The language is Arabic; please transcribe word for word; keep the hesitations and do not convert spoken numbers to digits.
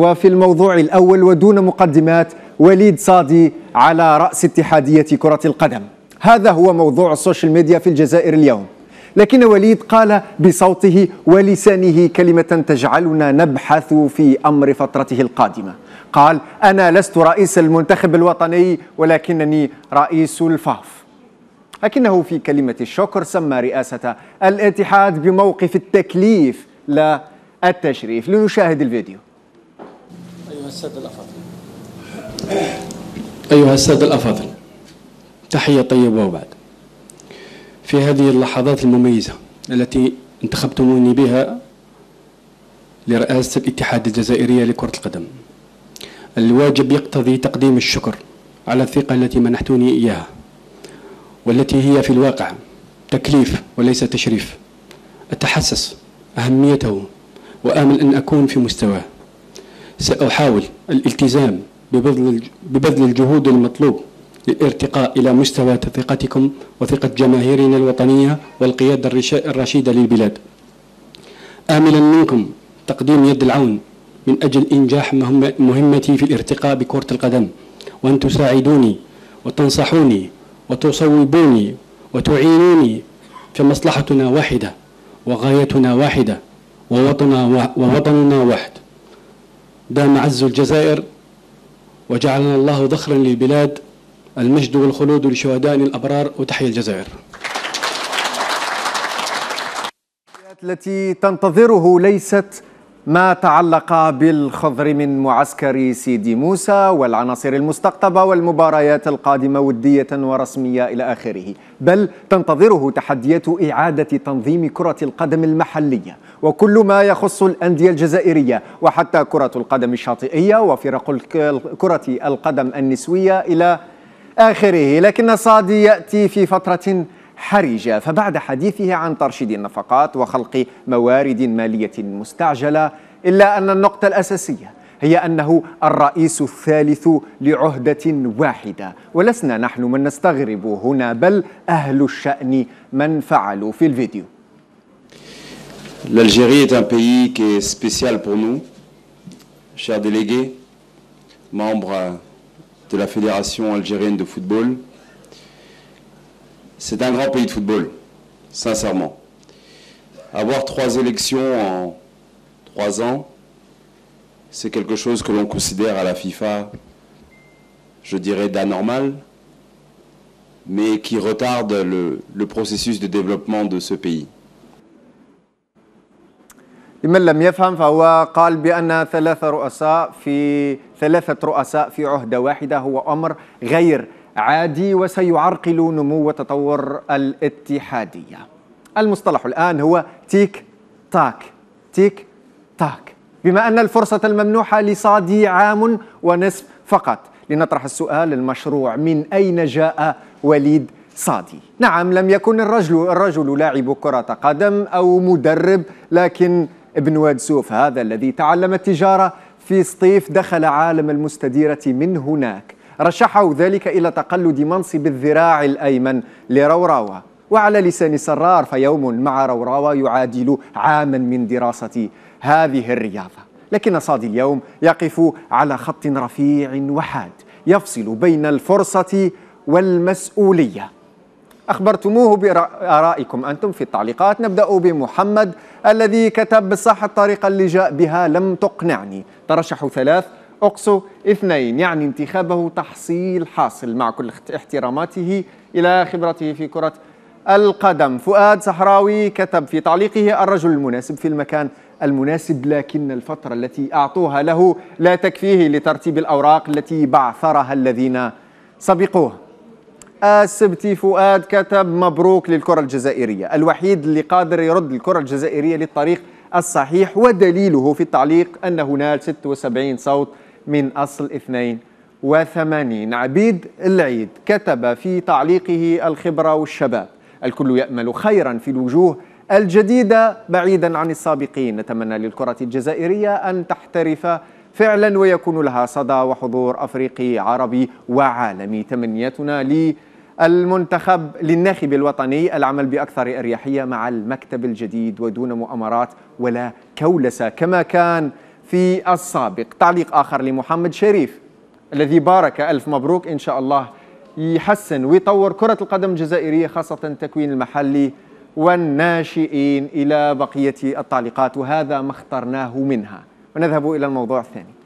وفي الموضوع الأول ودون مقدمات وليد صادي على رأس اتحادية كرة القدم. هذا هو موضوع السوشيال ميديا في الجزائر اليوم، لكن وليد قال بصوته ولسانه كلمة تجعلنا نبحث في أمر فترته القادمة. قال: أنا لست رئيس المنتخب الوطني ولكنني رئيس الفاف. لكنه في كلمة الشكر سمى رئاسة الاتحاد بموقف التكليف لا التشريف. لنشاهد الفيديو. أيها السادة الأفاضل، أيها السادة الأفاضل، تحية طيبة. وبعد، في هذه اللحظات المميزة التي انتخبتموني بها لرئاسة الاتحاد الجزائرية لكرة القدم، الواجب يقتضي تقديم الشكر على الثقة التي منحتوني إياها، والتي هي في الواقع تكليف وليس تشريف. أتحسس أهميته وآمل أن أكون في مستواه. سأحاول الالتزام ببذل الجهود المطلوب للارتقاء إلى مستوى ثقتكم وثقة جماهيرنا الوطنية والقيادة الرشيدة للبلاد، آملا منكم تقديم يد العون من أجل إنجاح مهمتي في الارتقاء بكرة القدم، وأن تساعدوني وتنصحوني وتصوبوني وتعينوني، فمصلحتنا واحدة وغايتنا واحدة ووطننا واحد. دام عز الجزائر وجعلنا الله ذخرا للبلاد، المجد والخلود لشهدائنا الأبرار، وتحيا الجزائر. التي تنتظره ليست ما تعلق بالخضر من معسكر سيدي موسى والعناصر المستقطبة والمباريات القادمة ودية ورسمية إلى آخره، بل تنتظره تحديات إعادة تنظيم كرة القدم المحلية وكل ما يخص الأندية الجزائرية، وحتى كرة القدم الشاطئية وفرق كرة القدم النسوية إلى آخره. لكن صادي يأتي في فترة حرجة، فبعد حديثه عن ترشيد النفقات وخلق موارد مالية مستعجلة، إلا أن النقطة الأساسية هي أنه الرئيس الثالث لعهدة واحدة، ولسنا نحن من نستغرب هنا، بل أهل الشأن من فعلوا. في الفيديو. L'Algérie est un pays qui est spécial pour nous, chers délégués, membres de la Fédération algérienne de football. C'est un grand pays de football, sincèrement. Avoir trois élections en trois ans, c'est quelque chose que l'on considère à la FIFA, je dirais, d'anormal, mais qui retarde le, le processus de développement de ce pays. لمن لم يفهم، فهو قال بأن ثلاث رؤساء في ثلاثة رؤساء في عهدة واحدة هو أمر غير عادي وسيعرقل نمو وتطور الاتحادية. المصطلح الآن هو تيك تاك، تيك تاك، بما أن الفرصة الممنوحة لصادي عام ونصف فقط. لنطرح السؤال المشروع: من أين جاء وليد صادي؟ نعم، لم يكن الرجل الرجل لاعب كرة قدم أو مدرب، لكن ابن واد سوف هذا الذي تعلم التجارة في سطيف دخل عالم المستديرة من هناك، رشحه ذلك إلى تقلد منصب الذراع الأيمن لروراوة، وعلى لسان سرار فيوم مع روراوة يعادل عاما من دراسة هذه الرياضة. لكن صادي اليوم يقف على خط رفيع وحاد يفصل بين الفرصة والمسؤولية. أخبرتموه بآرائكم أنتم في التعليقات. نبدأ بمحمد الذي كتب: بالصحة الطريقة اللي جاء بها لم تقنعني، ترشحوا ثلاث أقصوا اثنين، يعني انتخابه تحصيل حاصل مع كل احتراماته إلى خبرته في كرة القدم. فؤاد صحراوي كتب في تعليقه: الرجل المناسب في المكان المناسب، لكن الفترة التي أعطوها له لا تكفيه لترتيب الأوراق التي بعثرها الذين سبقوه. السبتي فؤاد كتب: مبروك للكرة الجزائرية، الوحيد اللي قادر يرد الكرة الجزائرية للطريق الصحيح، ودليله في التعليق أن هناك ستة وسبعين صوت من أصل اثنين وثمانين. عبيد العيد كتب في تعليقه: الخبرة والشباب، الكل يأمل خيرا في الوجوه الجديدة بعيدا عن السابقين. نتمنى للكرة الجزائرية أن تحترف فعلا ويكون لها صدى وحضور أفريقي عربي وعالمي. تمنيتنا للمنتخب للناخب الوطني العمل بأكثر أريحية مع المكتب الجديد ودون مؤامرات ولا كولسة كما كان في السابق. تعليق آخر لمحمد شريف الذي بارك، ألف مبروك، إن شاء الله يحسن ويطور كرة القدم الجزائرية خاصة التكوين المحلي والناشئين. إلى بقية التعليقات وهذا ما اخترناه منها. ونذهب إلى الموضوع الثاني.